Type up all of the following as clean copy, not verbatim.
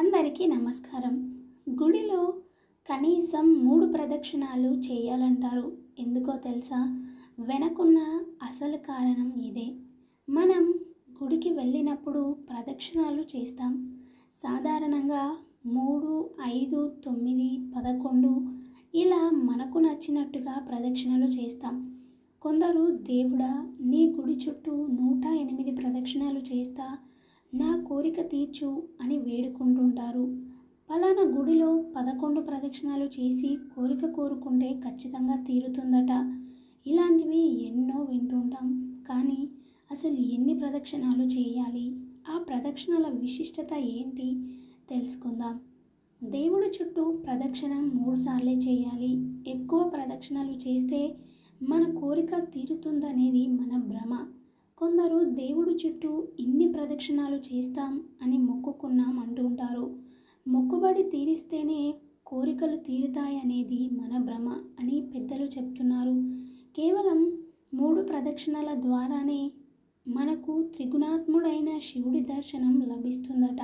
అందరికీ నమస్కారం. గుడిలో కనీసం 3 ప్రదక్షిణాలు చేయాలంటారు. ఎందుకో తెలుసా? వెనకున్న అసలు కారణం ఇదే. మనం గుడికి వెళ్ళినప్పుడు ప్రదక్షిణాలు చేస్తాం. సాధారణంగా 3, 5, 9, 11 ఇలా మనకు నచ్చినట్టుగా ప్రదక్షిణలు చేస్తాం. కొందరు దేవుడా నీ గుడి చుట్టూ 108 ప్రదక్షిణాలు చేస్తా, నా కోరిక తీర్చు అని వేడుకుంటుంటారు. పలానా గుడిలో 11 ప్రదక్షిణాలు చేసి కోరిక కోరుకుంటే ఖచ్చితంగా తీరుతుందట. ఇలాంటివి ఎన్నో వింటుంటాం. కానీ అసలు ఎన్ని ప్రదక్షిణాలు చేయాలి, ఆ ప్రదక్షిణల విశిష్టత ఏంటి తెలుసుకుందాం. దేవుడి చుట్టూ ప్రదక్షిణం 3 సార్లే చేయాలి. ఎక్కువ ప్రదక్షిణలు చేస్తే మన కోరిక తీరుతుందనేది మన భ్రమ. కొందరు దేవుడి చుట్టూ ఇన్ని ప్రదక్షిణాలు చేస్తాం అని మొక్కుకున్నాం అంటుంటారు. మొక్కుబడి తీరిస్తేనే కోరికలు తీరుతాయనేది మన భ్రమ అని పెద్దలు చెప్తున్నారు. కేవలం 3 ప్రదక్షిణల ద్వారానే మనకు త్రిగుణాత్ముడైన శివుడి దర్శనం లభిస్తుందట.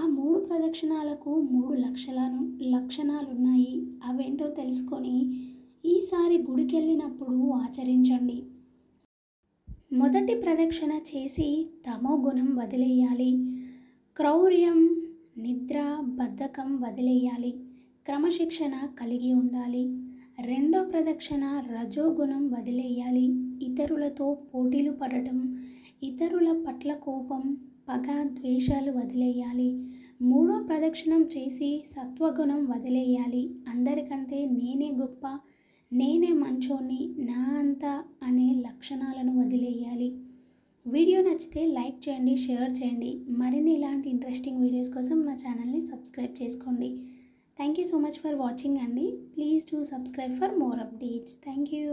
ఆ 3 ప్రదక్షిణాలకు 3 లక్షణాలున్నాయి. అవేంటో తెలుసుకొని ఈసారి గుడికెళ్ళినప్పుడు ఆచరించండి. మొదటి ప్రదక్షిణ చేసి తమో గుణం వదిలేయాలి. క్రౌర్యం, నిద్ర, బద్ధకం వదిలేయాలి. క్రమశిక్షణ కలిగి ఉండాలి. రెండో ప్రదక్షిణ రజోగుణం వదిలేయాలి. ఇతరులతో పోటీలు పడటం, ఇతరుల పట్ల కోపం, పగ, ద్వేషాలు వదిలేయాలి. మూడో ప్రదక్షిణం చేసి సత్వగుణం వదిలేయాలి. అందరికంటే నేనే గొప్ప, నేనే మంచోని, నా అంతా అనే లక్షణాలను వదిలేయాలి. వీడియో నచ్చితే లైక్ చేయండి, షేర్ చేయండి. మరిన్ని ఇలాంటి ఇంట్రెస్టింగ్ వీడియోస్ కోసం నా ఛానల్ని సబ్స్క్రైబ్ చేసుకోండి. Thank you so much for watching అండి. Please do subscribe for more updates. Thank you.